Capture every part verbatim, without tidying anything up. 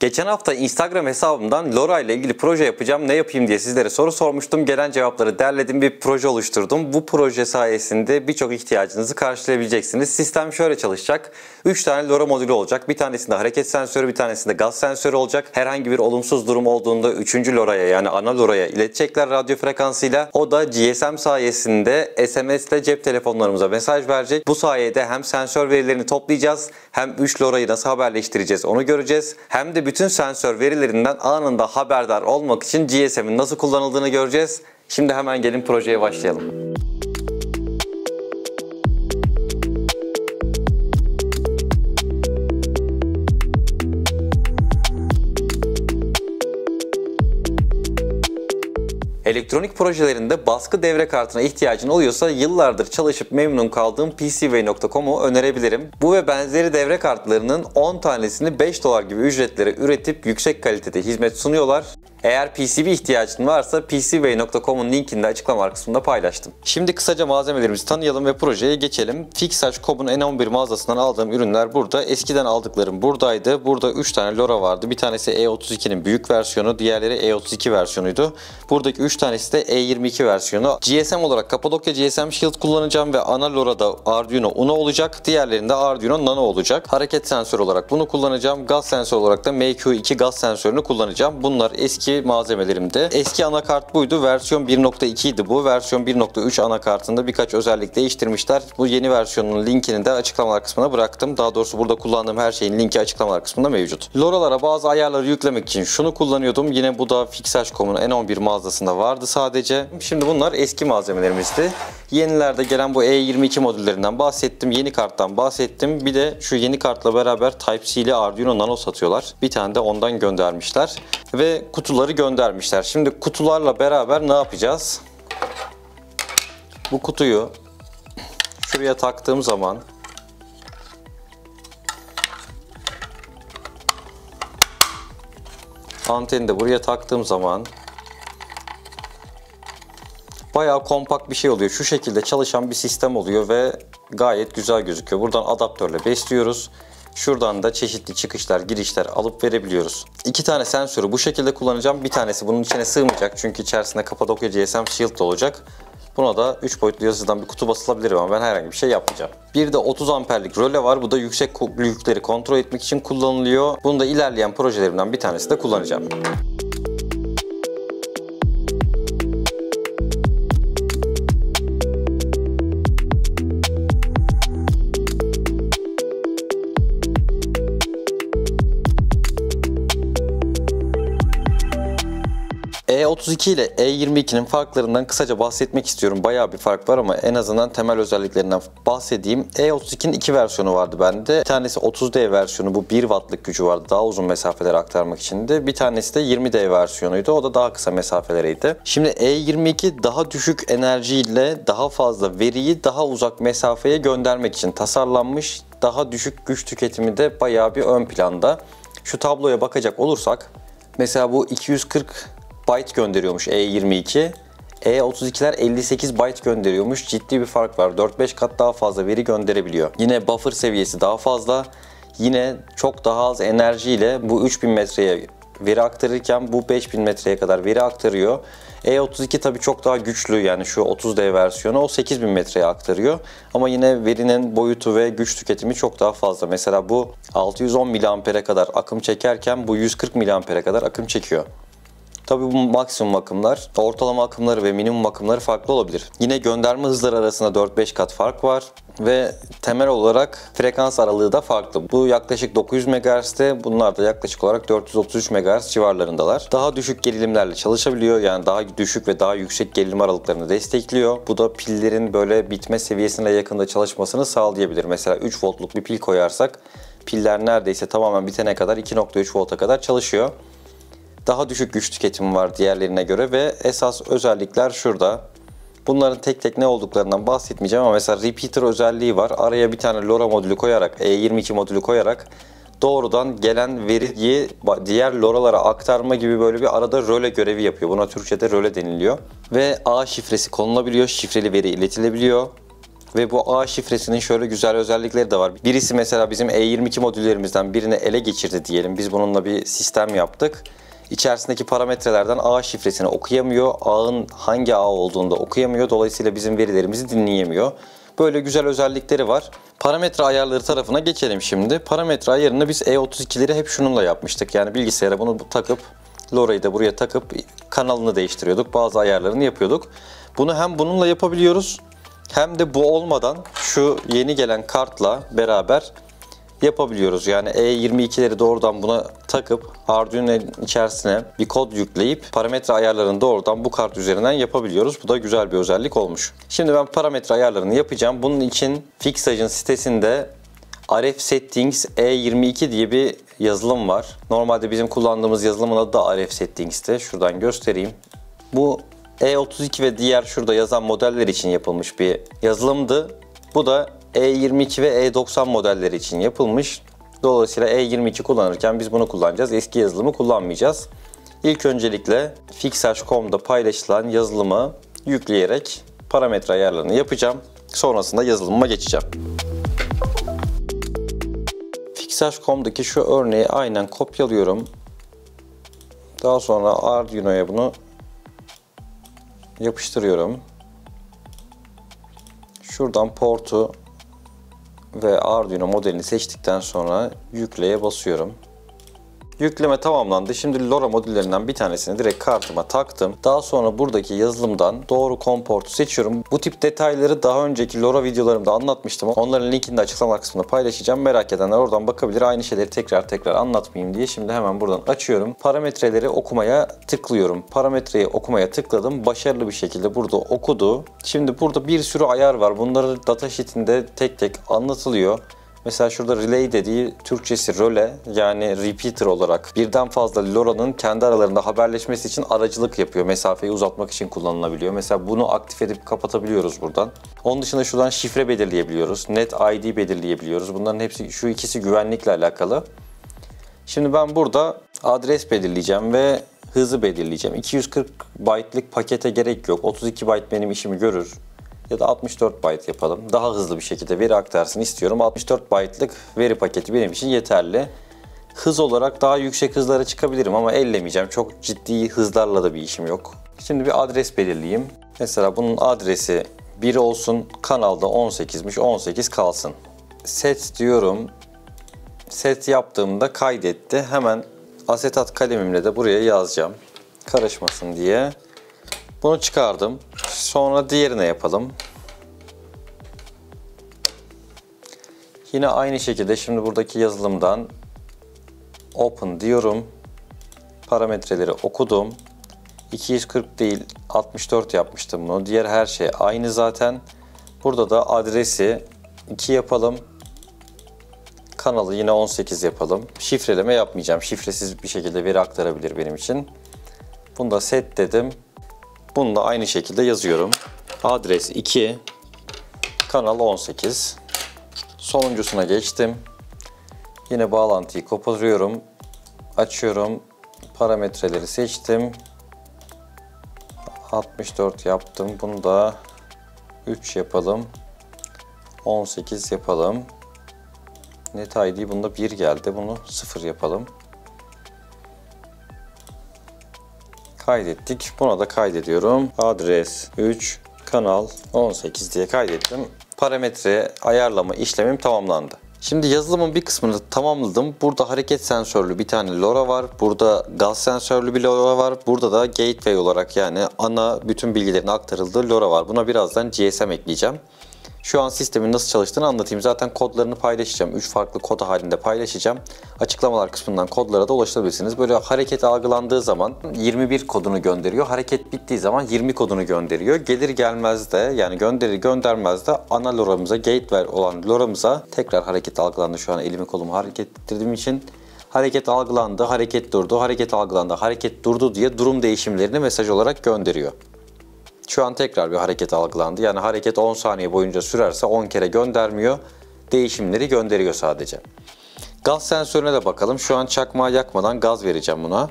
Geçen hafta Instagram hesabımdan LoRa ile ilgili proje yapacağım, ne yapayım diye sizlere soru sormuştum. Gelen cevapları derledim, bir proje oluşturdum. Bu proje sayesinde birçok ihtiyacınızı karşılayabileceksiniz. Sistem şöyle çalışacak. üç tane LoRa modülü olacak. Bir tanesinde hareket sensörü, bir tanesinde gaz sensörü olacak. Herhangi bir olumsuz durum olduğunda üçüncü LoRa'ya, yani ana LoRa'ya iletecekler radyo frekansıyla. O da G S M sayesinde S M S ile cep telefonlarımıza mesaj verecek. Bu sayede hem sensör verilerini toplayacağız, hem üç LoRa'yı nasıl haberleştireceğiz onu göreceğiz. Hem de bütün sensör verilerinden anında haberdar olmak için G S M'in nasıl kullanıldığını göreceğiz. Şimdi hemen gelin projeye başlayalım. Elektronik projelerinde baskı devre kartına ihtiyacın oluyorsa yıllardır çalışıp memnun kaldığım P C Way nokta com'u önerebilirim. Bu ve benzeri devre kartlarının on tanesini beş dolar gibi ücretlere üretip yüksek kalitede hizmet sunuyorlar. Eğer P C B ihtiyacın varsa P C Way nokta com'un linkini de açıklama kısmında paylaştım. Şimdi kısaca malzemelerimizi tanıyalım ve projeye geçelim. Fixaj nokta com'un N on bir mağazasından aldığım ürünler burada. Eskiden aldıklarım buradaydı. Burada üç tane LoRa vardı. Bir tanesi E otuz ikinin büyük versiyonu, diğerleri E otuz iki versiyonuydu. Buradaki üç tanesi de E yirmi iki versiyonu. G S M olarak Kapadokya G S M Shield kullanacağım ve ana LoRa'da Arduino Uno olacak. Diğerlerinde Arduino Nano olacak. Hareket sensörü olarak bunu kullanacağım. Gaz sensörü olarak da M Q iki gaz sensörünü kullanacağım. Bunlar eski malzemelerimdi. Eski anakart buydu. Versiyon bir nokta iki idi bu. Versiyon bir nokta üç anakartında birkaç özellik değiştirmişler. Bu yeni versiyonun linkini de açıklamalar kısmına bıraktım. Daha doğrusu burada kullandığım her şeyin linki açıklamalar kısmında mevcut. LoRa'lara bazı ayarları yüklemek için şunu kullanıyordum. Yine bu da Fixaj nokta com'un N on bir mağazasında vardı sadece. Şimdi bunlar eski malzemelerimizdi. Yenilerde gelen bu E yirmi iki modüllerinden bahsettim. Yeni karttan bahsettim. Bir de şu yeni kartla beraber Type-C ile Arduino Nano satıyorlar. Bir tane de ondan göndermişler. Ve kutuları göndermişler. Şimdi kutularla beraber ne yapacağız? Bu kutuyu şuraya taktığım zaman anteni de buraya taktığım zaman bayağı kompakt bir şey oluyor. Şu şekilde çalışan bir sistem oluyor ve gayet güzel gözüküyor. Buradan adaptörle besliyoruz. Şuradan da çeşitli çıkışlar, girişler alıp verebiliyoruz. İki tane sensörü bu şekilde kullanacağım. Bir tanesi bunun içine sığmayacak çünkü içerisinde Kapadokya G S M Shield da olacak. Buna da üç boyutlu yazıcıdan bir kutu basılabilir ama ben herhangi bir şey yapmayacağım. Bir de otuz amperlik röle var. Bu da yüksek yükleri kontrol etmek için kullanılıyor. Bunu da ilerleyen projelerimden bir tanesi de kullanacağım. E otuz iki ile E yirmi ikinin farklarından kısaca bahsetmek istiyorum. Bayağı bir fark var ama en azından temel özelliklerinden bahsedeyim. E otuz ikinin iki versiyonu vardı bende. Bir tanesi otuz D versiyonu, bu bir wattlık gücü vardı. Daha uzun mesafelere aktarmak içindi. Bir tanesi de yirmi D versiyonuydu. O da daha kısa mesafelereydi. Şimdi E yirmi iki daha düşük enerjiyle daha fazla veriyi daha uzak mesafeye göndermek için tasarlanmış. Daha düşük güç tüketimi de bayağı bir ön planda. Şu tabloya bakacak olursak mesela bu iki yüz kırk byte gönderiyormuş E yirmi iki. E otuz ikiler elli sekiz byte gönderiyormuş. Ciddi bir fark var. dört beş kat daha fazla veri gönderebiliyor. Yine buffer seviyesi daha fazla. Yine çok daha az enerjiyle bu üç bin metreye veri aktarırken bu beş bin metreye kadar veri aktarıyor. E otuz iki tabii çok daha güçlü, yani şu otuz D versiyonu o sekiz bin metreye aktarıyor. Ama yine verinin boyutu ve güç tüketimi çok daha fazla. Mesela bu altı yüz on miliampere kadar akım çekerken bu yüz kırk miliampere kadar akım çekiyor. Tabii bu maksimum akımlar, ortalama akımları ve minimum akımları farklı olabilir. Yine gönderme hızları arasında dört beş kat fark var ve temel olarak frekans aralığı da farklı. Bu yaklaşık dokuz yüz megahertz'te, bunlar da yaklaşık olarak dört yüz otuz üç megahertz civarlarındalar. Daha düşük gerilimlerle çalışabiliyor, yani daha düşük ve daha yüksek gerilim aralıklarını destekliyor. Bu da pillerin böyle bitme seviyesine yakında çalışmasını sağlayabilir. Mesela üç voltluk bir pil koyarsak, piller neredeyse tamamen bitene kadar iki nokta üç volta kadar çalışıyor. Daha düşük güç tüketimi var diğerlerine göre ve esas özellikler şurada. Bunların tek tek ne olduklarından bahsetmeyeceğim ama mesela repeater özelliği var. Araya bir tane LoRa modülü koyarak, E yirmi iki modülü koyarak doğrudan gelen veriyi diğer LoRa'lara aktarma gibi böyle bir arada röle görevi yapıyor. Buna Türkçe'de röle deniliyor. Ve A şifresi konulabiliyor, şifreli veri iletilebiliyor. Ve bu ağ şifresinin şöyle güzel özellikleri de var. Birisi mesela bizim E yirmi iki modüllerimizden birini ele geçirdi diyelim. Biz bununla bir sistem yaptık. İçerisindeki parametrelerden ağ şifresini okuyamıyor. Ağın hangi ağ olduğunu da okuyamıyor. Dolayısıyla bizim verilerimizi dinleyemiyor. Böyle güzel özellikleri var. Parametre ayarları tarafına geçelim şimdi. Parametre ayarını biz E otuz ikileri hep şununla yapmıştık. Yani bilgisayara bunu takıp, LoRa'yı da buraya takıp kanalını değiştiriyorduk. Bazı ayarlarını yapıyorduk. Bunu hem bununla yapabiliyoruz hem de bu olmadan şu yeni gelen kartla beraber yapabiliyoruz. Yani E yirmi ikileri doğrudan buna takıp Arduino'nun içerisine bir kod yükleyip parametre ayarlarını doğrudan bu kart üzerinden yapabiliyoruz. Bu da güzel bir özellik olmuş. Şimdi ben parametre ayarlarını yapacağım. Bunun için Fixaj'ın sitesinde R F Settings E yirmi iki diye bir yazılım var. Normalde bizim kullandığımız yazılımın adı da R F Settings'te. Şuradan göstereyim. Bu E otuz iki ve diğer şurada yazan modeller için yapılmış bir yazılımdı. Bu da E yirmi iki ve E doksan modelleri için yapılmış. Dolayısıyla E yirmi iki kullanırken biz bunu kullanacağız. Eski yazılımı kullanmayacağız. İlk öncelikle Fixaj nokta com'da paylaşılan yazılımı yükleyerek parametre ayarlarını yapacağım. Sonrasında yazılımıma geçeceğim. Fixaj nokta com'daki şu örneği aynen kopyalıyorum. Daha sonra Arduino'ya bunu yapıştırıyorum. Şuradan portu ve Arduino modelini seçtikten sonra yükleye basıyorum. Yükleme tamamlandı. Şimdi LoRa modüllerinden bir tanesini direkt kartıma taktım. Daha sonra buradaki yazılımdan doğru com portu seçiyorum. Bu tip detayları daha önceki LoRa videolarımda anlatmıştım. Onların linkini de açıklama kısmında paylaşacağım. Merak edenler oradan bakabilir. Aynı şeyleri tekrar tekrar anlatmayayım diye şimdi hemen buradan açıyorum. Parametreleri okumaya tıklıyorum. Parametreyi okumaya tıkladım. Başarılı bir şekilde burada okudu. Şimdi burada bir sürü ayar var. Bunları datasheet'inde tek tek anlatılıyor. Mesela şurada relay dediği Türkçesi röle yani repeater olarak birden fazla LoRa'nın kendi aralarında haberleşmesi için aracılık yapıyor. Mesafeyi uzatmak için kullanılabiliyor. Mesela bunu aktif edip kapatabiliyoruz buradan. Onun dışında şuradan şifre belirleyebiliyoruz. Net I D belirleyebiliyoruz. Bunların hepsi, şu ikisi güvenlikle alakalı. Şimdi ben burada adres belirleyeceğim ve hızı belirleyeceğim. iki yüz kırk byte'lık pakete gerek yok. otuz iki byte benim işimi görür. Ya da altmış dört byte yapalım. Daha hızlı bir şekilde veri aktarsın istiyorum. altmış dört byte'lık veri paketi benim için yeterli. Hız olarak daha yüksek hızlara çıkabilirim ama ellemeyeceğim. Çok ciddi hızlarla da bir işim yok. Şimdi bir adres belirleyeyim. Mesela bunun adresi bir olsun. Kanalda on sekizmiş. on sekiz kalsın. Set diyorum. Set yaptığımda kaydetti. Hemen asetat kalemimle de buraya yazacağım. Karışmasın diye. Bunu çıkardım. Sonra diğerine yapalım. Yine aynı şekilde şimdi buradaki yazılımdan open diyorum. Parametreleri okudum. iki yüz kırk değil altmış dört yapmıştım bunu. Diğer her şey aynı zaten. Burada da adresi iki yapalım. Kanalı yine on sekiz yapalım. Şifreleme yapmayacağım. Şifresiz bir şekilde veri aktarabilir benim için. Bunu da set dedim. Bunu da aynı şekilde yazıyorum. Adres iki, kanal on sekiz. Sonuncusuna geçtim. Yine bağlantıyı koparıyorum. Açıyorum. Parametreleri seçtim. altmış dört yaptım. Bunu da üç yapalım. on sekiz yapalım. Net I D bunda bir geldi. Bunu sıfır yapalım. Kaydettik. Buna da kaydediyorum. Adres üç, kanal on sekiz diye kaydettim. Parametre ayarlama işlemim tamamlandı. Şimdi yazılımın bir kısmını tamamladım. Burada hareket sensörlü bir tane LoRa var. Burada gaz sensörlü bir LoRa var. Burada da gateway olarak yani ana bütün bilgilerin aktarıldığı LoRa var. Buna birazdan G S M ekleyeceğim. Şu an sistemin nasıl çalıştığını anlatayım. Zaten kodlarını paylaşacağım. üç farklı kod halinde paylaşacağım. Açıklamalar kısmından kodlara da ulaşabilirsiniz. Böyle hareket algılandığı zaman yirmi bir kodunu gönderiyor. Hareket bittiği zaman yirmi kodunu gönderiyor. Gelir gelmez de yani gönderir göndermez de ana LoRa'mıza, gateway olan LoRa'mıza tekrar hareket algılandı. Şu an elimi kolumu hareket ettirdiğim için hareket algılandı, hareket durdu, hareket algılandı, hareket durdu diye durum değişimlerini mesaj olarak gönderiyor. Şu an tekrar bir hareket algılandı. Yani hareket on saniye boyunca sürerse on kere göndermiyor. Değişimleri gönderiyor sadece. Gaz sensörüne de bakalım. Şu an çakmağı yakmadan gaz vereceğim buna.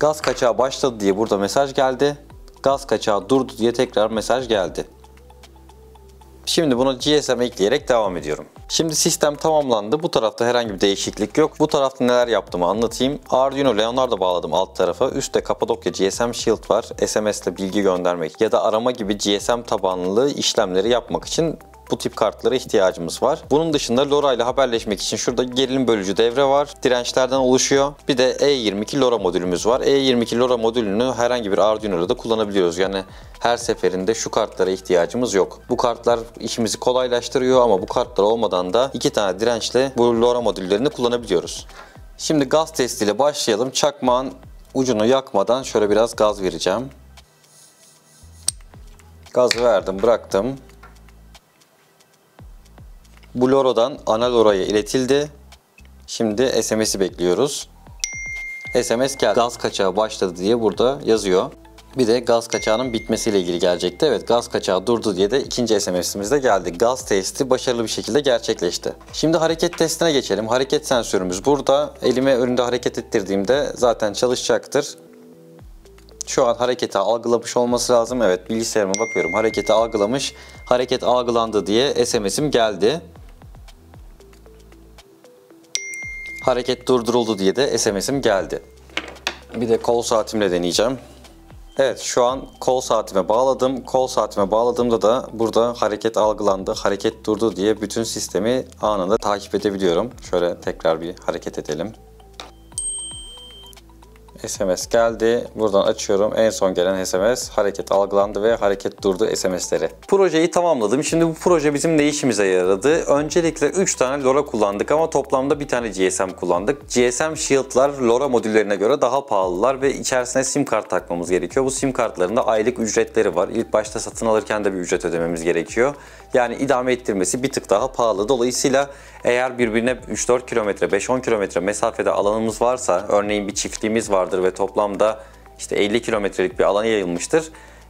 Gaz kaçağı başladı diye burada mesaj geldi. gaz kaçağı durdu diye tekrar mesaj geldi. Şimdi bunu G S M ekleyerek devam ediyorum. Şimdi sistem tamamlandı. Bu tarafta herhangi bir değişiklik yok. Bu tarafta neler yaptığımı anlatayım. Arduino Leonardo bağladım alt tarafa. Üstte Kapadokya G S M Shield var. S M S ile bilgi göndermek ya da arama gibi G S M tabanlı işlemleri yapmak için bu tip kartlara ihtiyacımız var. Bunun dışında LoRa ile haberleşmek için şurada gerilim bölücü devre var. Dirençlerden oluşuyor. Bir de E yirmi iki LoRa modülümüz var. E yirmi iki LoRa modülünü herhangi bir Arduino'da da kullanabiliyoruz. Yani her seferinde şu kartlara ihtiyacımız yok. Bu kartlar işimizi kolaylaştırıyor ama bu kartlar olmadan da iki tane dirençle bu LoRa modüllerini kullanabiliyoruz. Şimdi gaz testiyle başlayalım. Çakmağın ucunu yakmadan şöyle biraz gaz vereceğim. Gazı verdim, bıraktım. Bu LoRa'dan ana LoRa'ya iletildi. Şimdi S M S'i bekliyoruz. S M S geldi. Gaz kaçağı başladı diye burada yazıyor. Bir de gaz kaçağının bitmesiyle ilgili gelecekti. Evet, gaz kaçağı durdu diye de ikinci S M S'imiz de geldi. Gaz testi başarılı bir şekilde gerçekleşti. Şimdi hareket testine geçelim. Hareket sensörümüz burada. Elime önünde hareket ettirdiğimde zaten çalışacaktır. Şu an hareketi algılamış olması lazım. Evet, bilgisayarıma bakıyorum. Hareketi algılamış. Hareket algılandı diye S M S'im geldi. Hareket durduruldu diye de S M S'im geldi. Bir de kol saatimle deneyeceğim. Evet, şu an kol saatime bağladım. Kol saatime bağladığımda da burada hareket algılandı, hareket durdu diye bütün sistemi anında takip edebiliyorum. Şöyle tekrar bir hareket edelim. S M S geldi. Buradan açıyorum. En son gelen S M S hareket algılandı ve hareket durdu S M S'leri. Projeyi tamamladım. Şimdi bu proje bizim ne işimize yaradı? Öncelikle üç tane LoRa kullandık ama toplamda bir tane G S M kullandık. G S M Shield'lar LoRa modüllerine göre daha pahalılar ve içerisine SIM kart takmamız gerekiyor. Bu SIM kartların da aylık ücretleri var. İlk başta satın alırken de bir ücret ödememiz gerekiyor. Yani idame ettirmesi bir tık daha pahalı. Dolayısıyla eğer birbirine üç dört kilometre, beş on kilometre mesafede alanımız varsa, örneğin bir çiftliğimiz var ve toplamda işte elli kilometrelik bir alana yayılmıştır.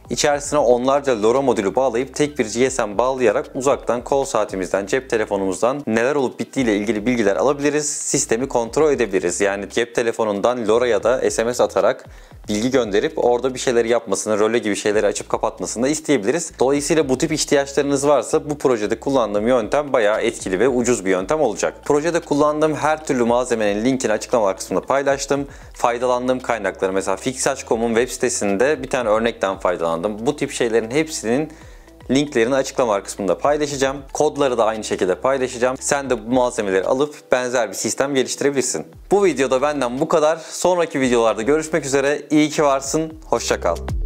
İçerisine onlarca LoRa modülü bağlayıp tek bir G S M bağlayarak uzaktan kol saatimizden, cep telefonumuzdan neler olup bittiğiyle ilgili bilgiler alabiliriz, sistemi kontrol edebiliriz. Yani cep telefonundan LoRa'ya da S M S atarak bilgi gönderip orada bir şeyleri yapmasını, röle gibi şeyleri açıp kapatmasını da isteyebiliriz. Dolayısıyla bu tip ihtiyaçlarınız varsa bu projede kullandığım yöntem bayağı etkili ve ucuz bir yöntem olacak. Projede kullandığım her türlü malzemenin linkini açıklama kısmında paylaştım. Faydalandığım kaynakları, mesela Fixaj nokta com'un web sitesinde bir tane örnekten faydalandım. Bu tip şeylerin hepsinin linklerini açıklama kısmında paylaşacağım. Kodları da aynı şekilde paylaşacağım. Sen de bu malzemeleri alıp benzer bir sistem geliştirebilirsin. Bu videoda benden bu kadar. Sonraki videolarda görüşmek üzere. İyi ki varsın. Hoşça kal.